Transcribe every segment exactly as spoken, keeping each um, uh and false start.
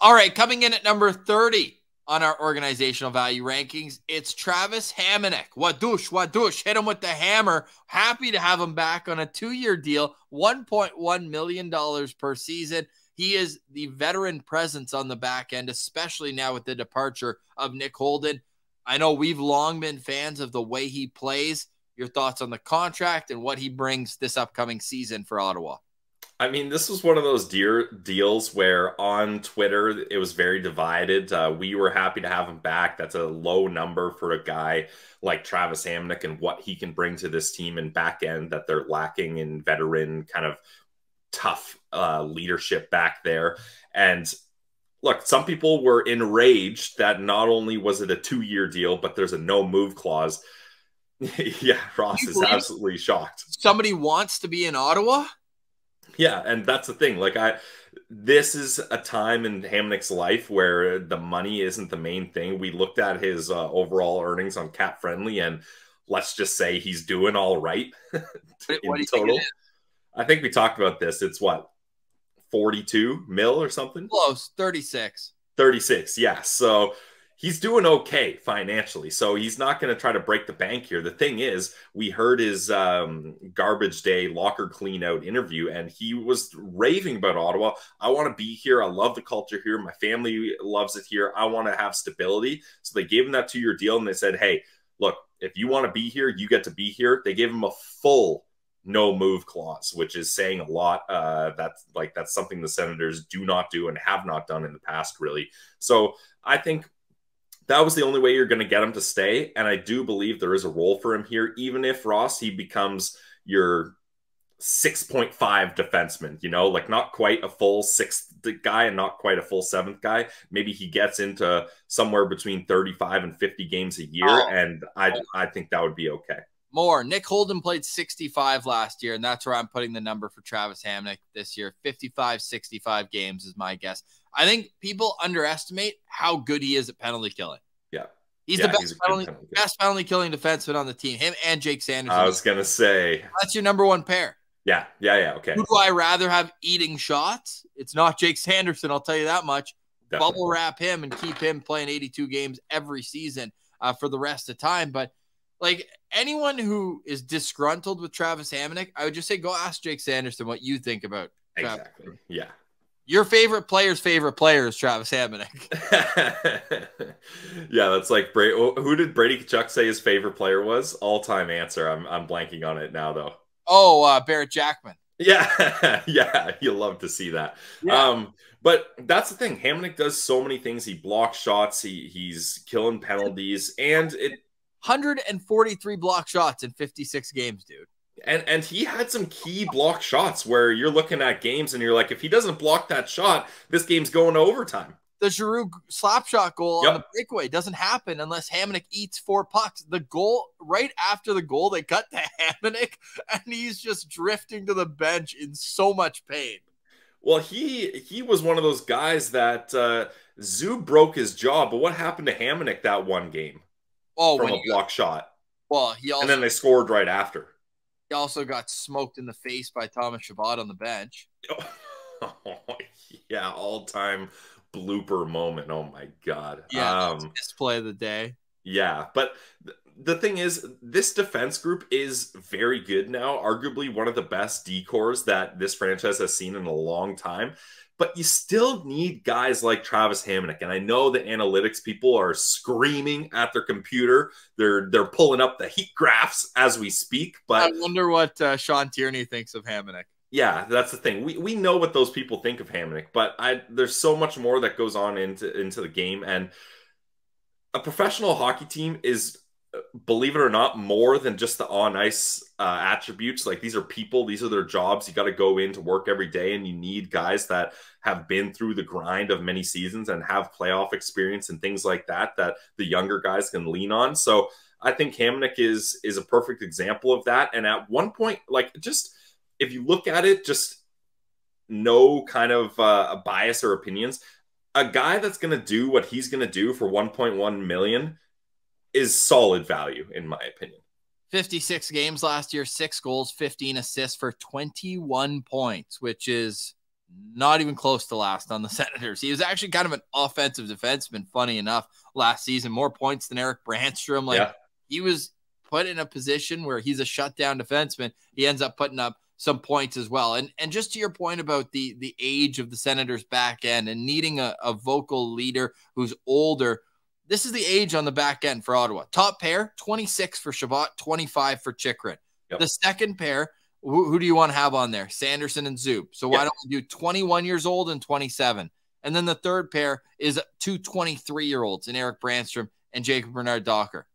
All right, coming in at number thirty on our organizational value rankings, it's Travis Hamonic. Wadoosh, wadoosh, hit him with the hammer. Happy to have him back on a two-year deal, one point one million dollars per season. He is the veteran presence on the back end, especially now with the departure of Nick Holden. I know we've long been fans of the way he plays. Your thoughts on the contract and what he brings this upcoming season for Ottawa? I mean, this was one of those dear deals where on Twitter, it was very divided. Uh, we were happy to have him back. That's a low number for a guy like Travis Hamonic and what he can bring to this team and back end that they're lacking in veteran kind of tough uh, leadership back there. And look, some people were enraged that not only was it a two-year deal, but there's a no move clause. Yeah, Ross is absolutely shocked. Somebody wants to be in Ottawa? Yeah, and that's the thing. Like, I, this is a time in Hamonic's life where the money isn't the main thing. We looked at his uh, overall earnings on CapFriendly, and let's just say he's doing all right. in what do you total. Think I think we talked about this. It's what, forty-two mil or something? Close, thirty-six. thirty-six, yeah. So he's doing okay financially, so he's not going to try to break the bank here. The thing is, we heard his um, garbage day locker clean-out interview, and he was raving about Ottawa. I want to be here. I love the culture here. My family loves it here. I want to have stability. So they gave him that two-year deal, and they said, hey, look, if you want to be here, you get to be here. They gave him a full no-move clause, which is saying a lot. Uh, that's, like, that's something the Senators do not do and have not done in the past, really. So I think that was the only way you're going to get him to stay. And I do believe there is a role for him here, even if, Ross, he becomes your six point five defenseman, you know, like not quite a full sixth guy and not quite a full seventh guy. Maybe he gets into somewhere between thirty-five and fifty games a year. Oh. And I, I think that would be okay. More. Nick Holden played sixty-five last year, and that's where I'm putting the number for Travis Hamonic this year. fifty-five, sixty-five games is my guess. I think people underestimate how good he is at penalty killing. Yeah. He's yeah, the best, he's penalty, penalty best penalty killing defenseman on the team, him and Jake Sanderson. I was going to say. That's your number one pair. Yeah, yeah, yeah, okay. Who do I rather have eating shots? It's not Jake Sanderson, I'll tell you that much. Definitely. Bubble wrap him and keep him playing eighty-two games every season uh, for the rest of time, but like anyone who is disgruntled with Travis Hamonic, I would just say go ask Jake Sanderson what you think about Travis. Exactly. Yeah. Your favorite player's favorite player is Travis Hamonic. Yeah, that's like Bra who did Brady Kachuk say his favorite player was? All-time answer. I'm I'm blanking on it now though. Oh, uh, Barrett Jackman. Yeah, yeah, you'll love to see that. Yeah. Um, but that's the thing. Hamonic does so many things. He blocks shots. He he's killing penalties, and it. one hundred forty-three block shots in fifty-six games, dude. And and he had some key block shots where you're looking at games and you're like, if he doesn't block that shot, this game's going to overtime. The Giroux slap shot goal yep. on the breakaway doesn't happen unless Hamonic eats four pucks. The goal, right after the goal, they cut to Hamonic, and he's just drifting to the bench in so much pain. Well, he he was one of those guys that uh, Zub broke his jaw, but what happened to Hamonic that one game? Oh, from a block got, shot. Well, he also, and then they scored right after. He also got smoked in the face by Thomas Chabot on the bench. Oh, yeah, all-time blooper moment. Oh my god. Yeah, um, best play of the day. Yeah, but th the thing is, this defense group is very good now. Arguably one of the best D-cores that this franchise has seen in a long time. But you still need guys like Travis Hamonic. And I know the analytics people are screaming at their computer. They're they're pulling up the heat graphs as we speak. But I wonder what uh, Sean Tierney thinks of Hamonic. Yeah, that's the thing. We, we know what those people think of Hamonic. But I, there's so much more that goes on into, into the game. And a professional hockey team is, believe it or not, more than just the on-ice uh, attributes. Like, these are people, these are their jobs. You got to go into work every day, and you need guys that have been through the grind of many seasons and have playoff experience and things like that, that the younger guys can lean on. So I think Hamonic is is a perfect example of that. And at one point, like, just if you look at it, just no kind of uh, a bias or opinions, a guy that's going to do what he's going to do for one point one million dollars is solid value, in my opinion. fifty-six games last year, six goals, fifteen assists for twenty-one points, which is not even close to last on the Senators. He was actually kind of an offensive defenseman, funny enough, last season. More points than Eric Branstrom. Like, yeah. He was put in a position where he's a shutdown defenseman. He ends up putting up some points as well. And and just to your point about the the age of the Senators' back end and needing a, a vocal leader who's older, this is the age on the back end for Ottawa. Top pair, twenty-six for Chabot, twenty-five for Chychrun. Yep. The second pair, who, who do you want to have on there? Sanderson and Zub. So yep. Why don't we do twenty-one years old and twenty-seven? And then the third pair is two twenty-three-year-olds in Eric Branstrom and Jacob Bernard Docker.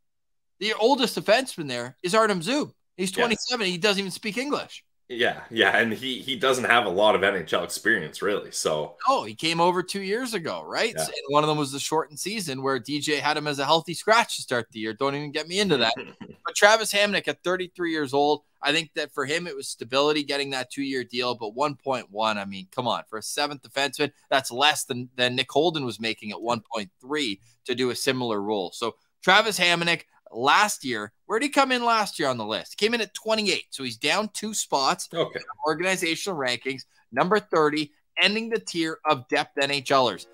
The oldest defenseman there is Artem Zub. He's twenty-seven. Yes. He doesn't even speak English. Yeah, yeah, and he he doesn't have a lot of N H L experience, really. So oh, he came over two years ago, right? Yeah. So, and one of them was the shortened season where D J had him as a healthy scratch to start the year. Don't even get me into that. But Travis Hamonic at thirty-three years old, I think that for him it was stability getting that two-year deal. But one point one, I mean, come on, for a seventh defenseman, that's less than than Nick Holden was making at one point three to do a similar role. So Travis Hamonic. Last year, where did he come in last year on the list? Came in at twenty-eight, so he's down two spots. Okay. In organizational rankings, number thirty, ending the tier of depth NHLers.